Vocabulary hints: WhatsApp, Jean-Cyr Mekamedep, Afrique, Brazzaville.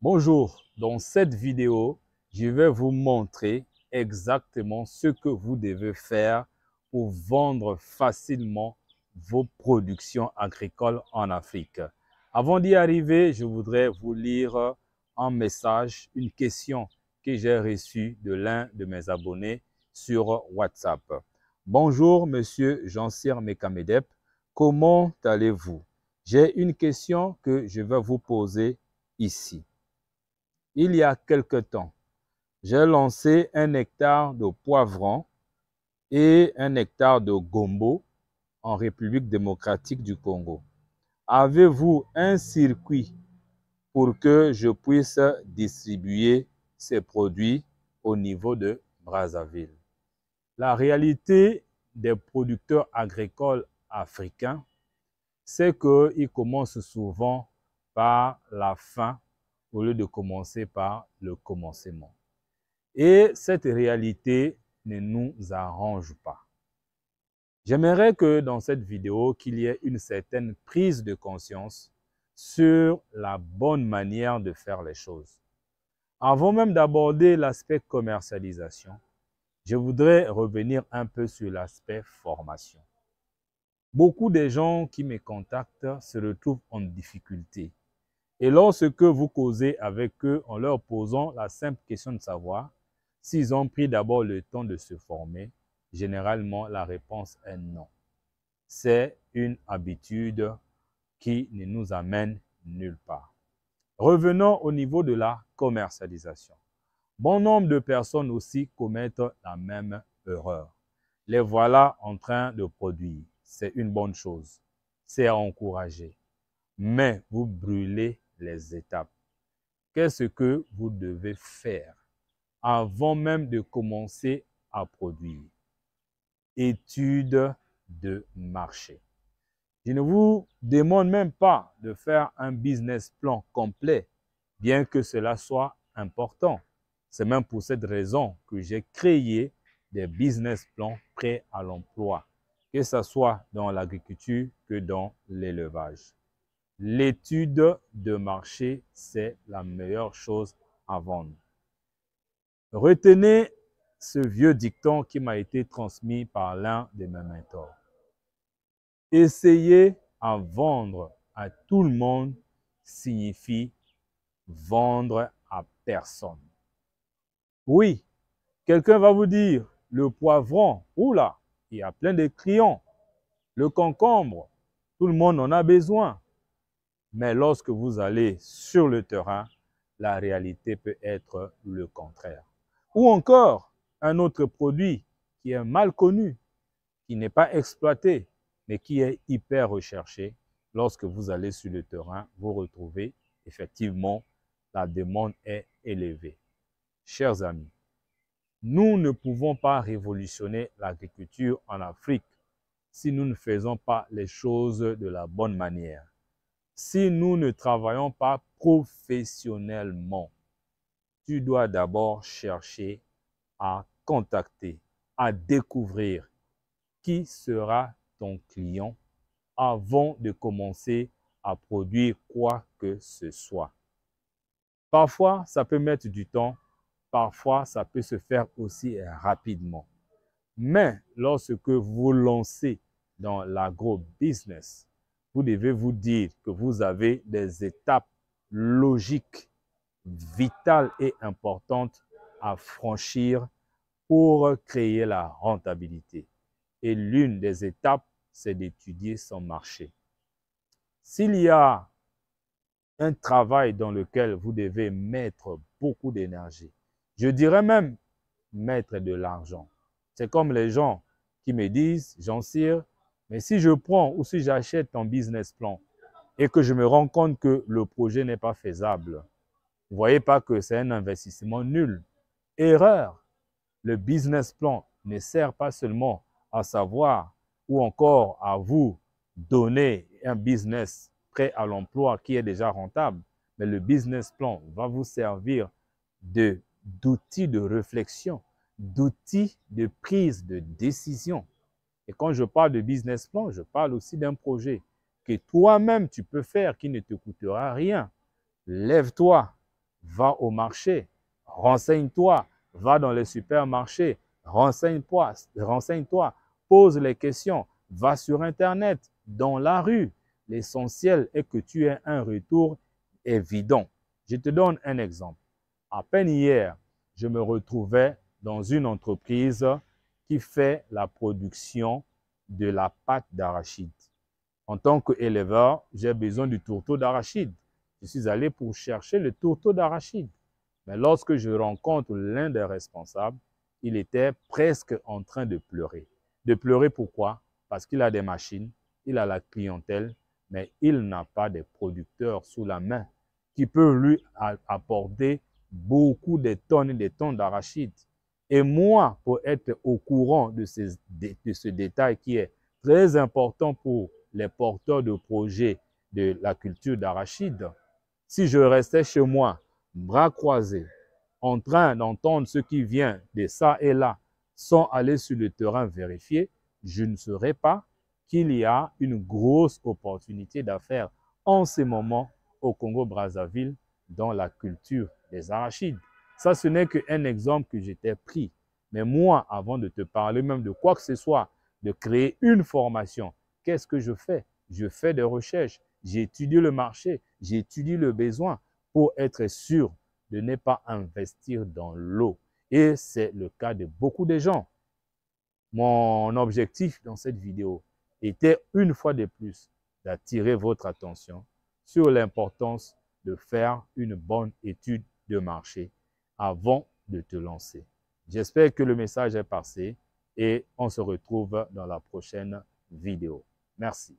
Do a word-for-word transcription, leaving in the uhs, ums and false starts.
Bonjour, dans cette vidéo, je vais vous montrer exactement ce que vous devez faire pour vendre facilement vos productions agricoles en Afrique. Avant d'y arriver, je voudrais vous lire un message, une question que j'ai reçue de l'un de mes abonnés sur WhatsApp. Bonjour, monsieur Jean-Cyr Mekamedep, comment allez-vous? J'ai une question que je vais vous poser ici. Il y a quelque temps, j'ai lancé un hectare de poivrons et un hectare de gombo en République démocratique du Congo. Avez-vous un circuit pour que je puisse distribuer ces produits au niveau de Brazzaville? La réalité des producteurs agricoles africains, c'est qu'ils commencent souvent par la fin au lieu de commencer par le commencement. Et cette réalité ne nous arrange pas. J'aimerais que dans cette vidéo, qu'il y ait une certaine prise de conscience sur la bonne manière de faire les choses. Avant même d'aborder l'aspect commercialisation, je voudrais revenir un peu sur l'aspect formation. Beaucoup de gens qui me contactent se retrouvent en difficulté. Et lorsque vous causez avec eux en leur posant la simple question de savoir s'ils ont pris d'abord le temps de se former, généralement la réponse est non. C'est une habitude qui ne nous amène nulle part. Revenons au niveau de la commercialisation. Bon nombre de personnes aussi commettent la même erreur. Les voilà en train de produire. C'est une bonne chose. C'est à encourager. Mais vous brûlez les étapes. Qu'est-ce que vous devez faire avant même de commencer à produire? Étude de marché. Je ne vous demande même pas de faire un business plan complet, bien que cela soit important. C'est même pour cette raison que j'ai créé des business plans prêts à l'emploi, que ce soit dans l'agriculture que dans l'élevage. L'étude de marché, c'est la meilleure chose à vendre. Retenez ce vieux dicton qui m'a été transmis par l'un de mes mentors. Essayer à vendre à tout le monde signifie vendre à personne. Oui, quelqu'un va vous dire, le poivron, oula, il y a plein de clients. Le concombre, tout le monde en a besoin. Mais lorsque vous allez sur le terrain, la réalité peut être le contraire. Ou encore, un autre produit qui est mal connu, qui n'est pas exploité, mais qui est hyper recherché. Lorsque vous allez sur le terrain, vous retrouvez effectivement la demande est élevée. Chers amis, nous ne pouvons pas révolutionner l'agriculture en Afrique si nous ne faisons pas les choses de la bonne manière. Si nous ne travaillons pas professionnellement, tu dois d'abord chercher à contacter, à découvrir qui sera ton client avant de commencer à produire quoi que ce soit. Parfois, ça peut mettre du temps, parfois, ça peut se faire aussi rapidement. Mais lorsque vous lancez dans l'agro-business, vous devez vous dire que vous avez des étapes logiques, vitales et importantes à franchir pour créer la rentabilité. Et l'une des étapes, c'est d'étudier son marché. S'il y a un travail dans lequel vous devez mettre beaucoup d'énergie, je dirais même mettre de l'argent. C'est comme les gens qui me disent, Jean-Cyr, mais si je prends ou si j'achète ton business plan et que je me rends compte que le projet n'est pas faisable, vous ne voyez pas que c'est un investissement nul. Erreur. Le business plan ne sert pas seulement à savoir ou encore à vous donner un business prêt à l'emploi qui est déjà rentable, mais le business plan va vous servir de, d'outil de réflexion, d'outil de prise de décision. Et quand je parle de business plan, je parle aussi d'un projet que toi-même tu peux faire, qui ne te coûtera rien. Lève-toi, va au marché, renseigne-toi, va dans les supermarchés, renseigne-toi, renseigne-toi, pose les questions, va sur Internet, dans la rue. L'essentiel est que tu aies un retour évident. Je te donne un exemple. À peine hier, je me retrouvais dans une entreprise qui fait la production de la pâte d'arachide. En tant qu'éleveur, j'ai besoin du tourteau d'arachide. Je suis allé pour chercher le tourteau d'arachide. Mais lorsque je rencontre l'un des responsables, il était presque en train de pleurer. De pleurer pourquoi? Parce qu'il a des machines, il a la clientèle, mais il n'a pas des producteurs sous la main qui peuvent lui apporter beaucoup de tonnes et des tonnes d'arachide. Et moi, pour être au courant de, ces, de ce détail qui est très important pour les porteurs de projets de la culture d'arachide, si je restais chez moi, bras croisés, en train d'entendre ce qui vient de ça et là, sans aller sur le terrain vérifier, je ne saurais pas qu'il y a une grosse opportunité d'affaires en ce moment au Congo-Brazzaville dans la culture des arachides. Ça, ce n'est qu'un exemple que j'étais pris. Mais moi, avant de te parler même de quoi que ce soit, de créer une formation, qu'est-ce que je fais? Je fais des recherches, j'étudie le marché, j'étudie le besoin pour être sûr de ne pas investir dans l'eau. Et c'est le cas de beaucoup de gens. Mon objectif dans cette vidéo était une fois de plus d'attirer votre attention sur l'importance de faire une bonne étude de marché avant de te lancer. J'espère que le message est passé et on se retrouve dans la prochaine vidéo. Merci.